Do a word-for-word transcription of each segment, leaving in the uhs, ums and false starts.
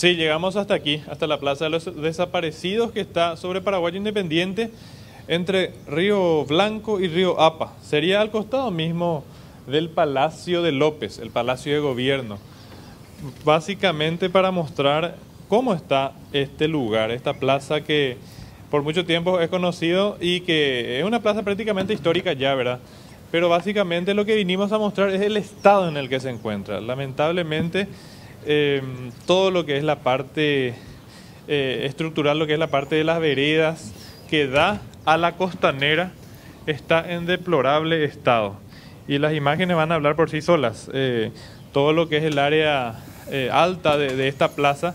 Sí, llegamos hasta aquí, hasta la Plaza de los Desaparecidos, que está sobre Paraguayo Independiente, entre Río Blanco y Río Apa. Sería al costado mismo del Palacio de López, el Palacio de Gobierno. Básicamente para mostrar cómo está este lugar, esta plaza que por mucho tiempo es conocido y que es una plaza prácticamente histórica ya, ¿verdad? Pero básicamente lo que vinimos a mostrar es el estado en el que se encuentra. Lamentablemente, eh, todo lo que es la parte eh, estructural, lo que es la parte de las veredas que da a la costanera, está en deplorable estado. Y las imágenes van a hablar por sí solas. Eh, todo lo que es el área eh, alta de, de esta plaza,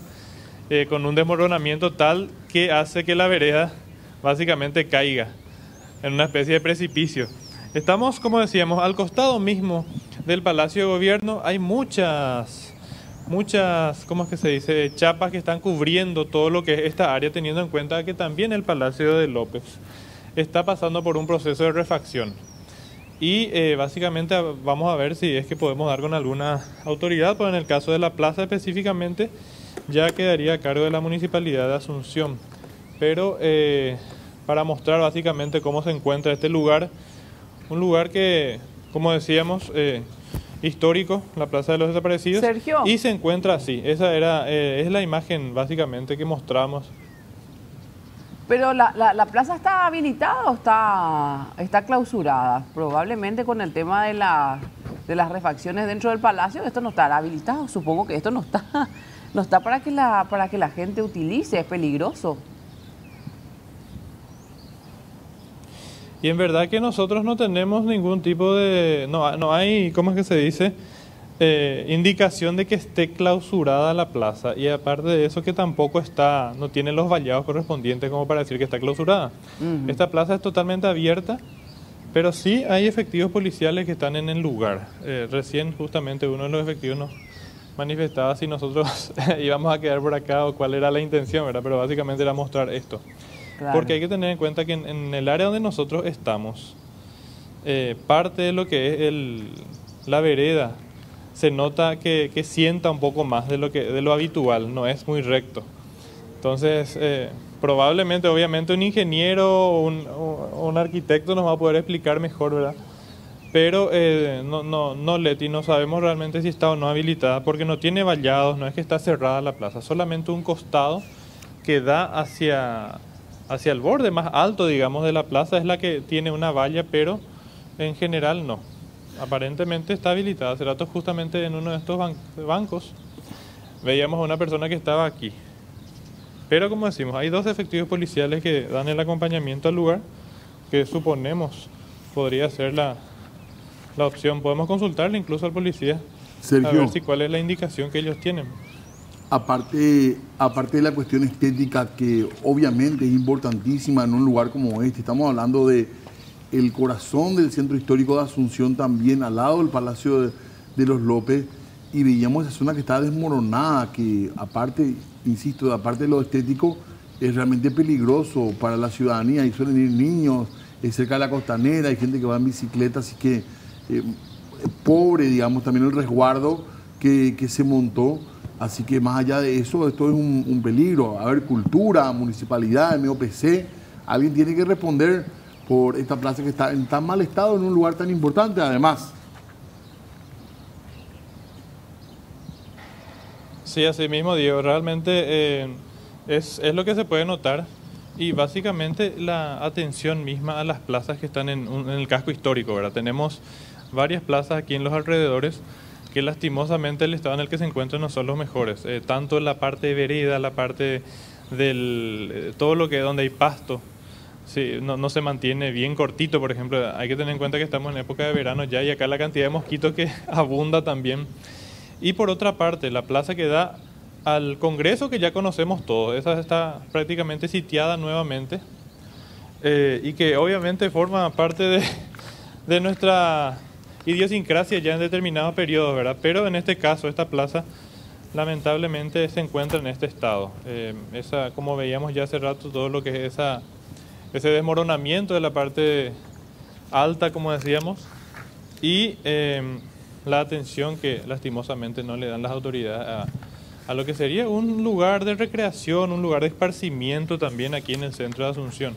eh, con un desmoronamiento tal que hace que la vereda básicamente caiga en una especie de precipicio. Estamos, como decíamos, al costado mismo del Palacio de Gobierno. Hay muchas, muchas, ¿cómo es que se dice?, chapas que están cubriendo todo lo que es esta área, teniendo en cuenta que también el Palacio de López está pasando por un proceso de refacción. Y eh, básicamente vamos a ver si es que podemos dar con alguna autoridad, pues en el caso de la plaza específicamente ya quedaría a cargo de la Municipalidad de Asunción. Pero eh, para mostrar básicamente cómo se encuentra este lugar, un lugar que, como decíamos, eh, histórico, la Plaza de los Desaparecidos. Sergio. Y se encuentra así. Esa era, eh, es la imagen básicamente que mostramos. Pero la, la, la plaza está habilitada o está, está clausurada. Probablemente con el tema de, la, de las refacciones dentro del palacio, esto no estará habilitado. Supongo que esto no está, no está para que la, para que la gente utilice. Es peligroso. Y en verdad que nosotros no tenemos ningún tipo de... No, no hay, ¿cómo es que se dice?, Eh, indicación de que esté clausurada la plaza. Y aparte de eso, que tampoco está... No tiene los vallados correspondientes como para decir que está clausurada. Uh-huh. Esta plaza es totalmente abierta, pero sí hay efectivos policiales que están en el lugar. Eh, recién, justamente, uno de los efectivos nos manifestaba si nosotros íbamos a quedar por acá o cuál era la intención, ¿verdad? Pero básicamente era mostrar esto. Claro. Porque hay que tener en cuenta que en, en el área donde nosotros estamos, eh, parte de lo que es el, la vereda se nota que, que sienta un poco más de lo, que, de lo habitual, no es muy recto. Entonces, eh, probablemente, obviamente, un ingeniero o un, o un arquitecto nos va a poder explicar mejor, ¿verdad? Pero eh, no, no, no, Leti, no sabemos realmente si está o no habilitada, porque no tiene vallados, no es que está cerrada la plaza, solamente un costado que da hacia... hacia el borde más alto, digamos, de la plaza es la que tiene una valla, pero en general no. Aparentemente está habilitada. Hace rato, justamente en uno de estos ban bancos veíamos a una persona que estaba aquí. Pero como decimos, hay dos efectivos policiales que dan el acompañamiento al lugar, que suponemos podría ser la, la opción. Podemos consultarle incluso al policía, Sergio, a ver si cuál es la indicación que ellos tienen. Aparte, aparte de la cuestión estética, que obviamente es importantísima en un lugar como este, estamos hablando de el corazón del Centro Histórico de Asunción, también al lado del Palacio de, de los López, y veíamos esa zona que está desmoronada, que aparte, insisto, aparte de lo estético, es realmente peligroso para la ciudadanía, y suelen ir niños, es cerca de la costanera, hay gente que va en bicicleta, así que eh, pobre, digamos, también el resguardo que, que se montó. Así que más allá de eso, esto es un, un peligro. A ver, cultura, municipalidad, M O P C, alguien tiene que responder por esta plaza que está en tan mal estado, en un lugar tan importante, además. Sí, así mismo, Diego. Realmente eh, es, es lo que se puede notar. Y básicamente la atención misma a las plazas que están en, en el casco histórico, ¿verdad? Tenemos varias plazas aquí en los alrededores, que lastimosamente el estado en el que se encuentran no son los mejores. Eh, tanto la parte de vereda, la parte del... Eh, todo lo que es donde hay pasto, sí, no, no se mantiene bien cortito, por ejemplo. Hay que tener en cuenta que estamos en época de verano ya, y acá la cantidad de mosquitos que abunda también. Y por otra parte, la plaza que da al Congreso, que ya conocemos todos, esa está prácticamente sitiada nuevamente, eh, y que obviamente forma parte de, de nuestra... idiosincrasia ya en determinados periodos, ¿verdad? Pero en este caso, esta plaza lamentablemente se encuentra en este estado. Eh, esa, como veíamos ya hace rato, todo lo que es esa, ese desmoronamiento de la parte alta, como decíamos, y eh, la atención que lastimosamente no le dan las autoridades a lo que sería un lugar de recreación, un lugar de esparcimiento también aquí en el centro de Asunción.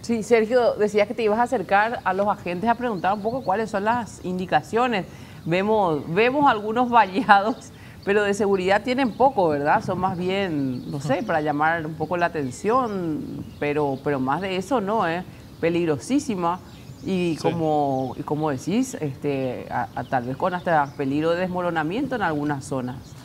Sí, Sergio, decías que te ibas a acercar a los agentes a preguntar un poco cuáles son las indicaciones. Vemos, vemos algunos vallados, pero de seguridad tienen poco, ¿verdad? Son más bien, no sé, para llamar un poco la atención, pero, pero más de eso no, ¿eh? Peligrosísima. Y como, sí. y como decís, este, a, a, tal vez con hasta peligro de desmoronamiento en algunas zonas.